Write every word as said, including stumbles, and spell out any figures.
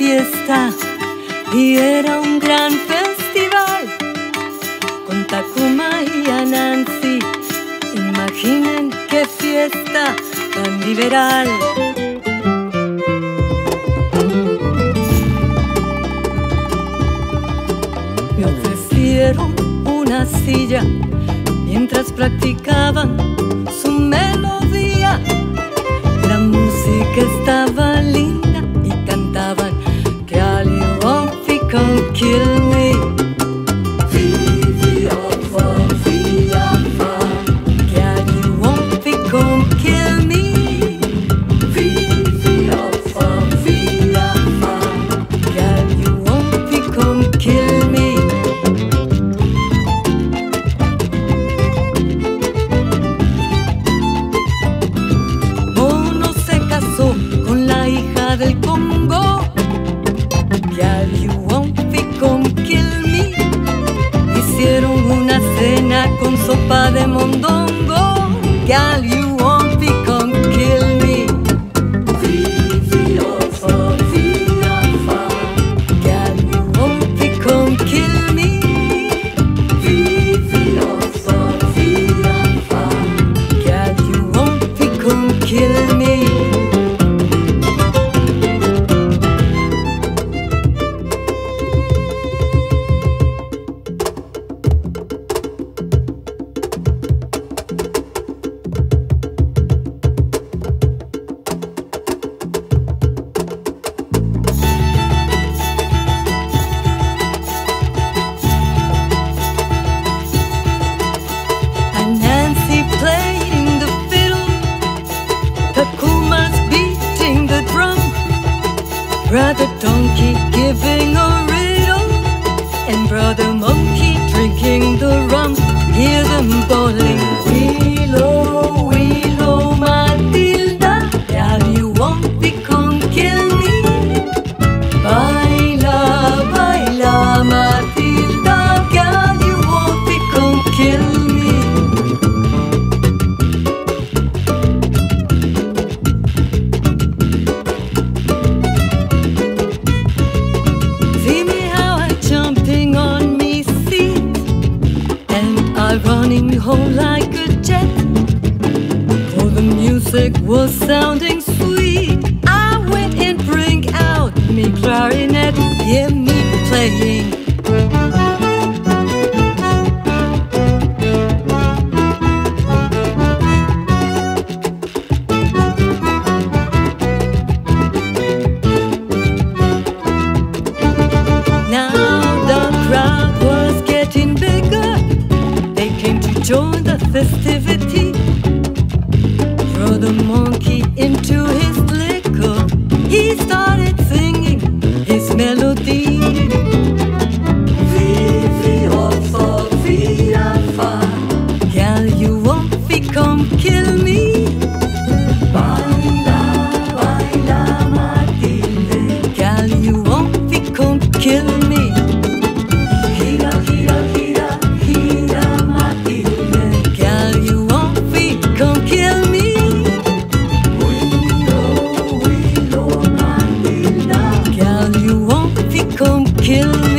fiesta y era un gran festival con Tacuma y Anansy. Imaginen qué fiesta tan liberal. Me ofrecieron una silla mientras practicaban su melodía. La música estaba linda y cantaban "Girl, you won't be gonna kill me". "Girl, you won't be gonna kill me". "Girl, you won't be gonna kill me". Del Congo, "Girl, you won't be gonna kill me". Hicieron una cena con sopa de mondongo, "Girl, you won't be gonna kill me". "Girl, you won't be gonna kill me". "Girl, you won't be gonna kill me". Tacuma's beating the drum, Brother Donkey giving a riddle, and Brother Monkey drinking the rum. Hear them bawling, "Willow, Willow, Matilda, girl, you won't be gonna kill me. Baila, baila, Matilda, girl, you won't be gonna kill me". Running home like a jet, for the music was sounding sweet. I went and bring out me clarinet, hear me playing. Join the festivity, throw the monkey into his liquor. He started singing his melody. "Girl, you won't be gonna kill me". "Baila, baila, Matilde". "Girl, you won't be gonna kill me". Kill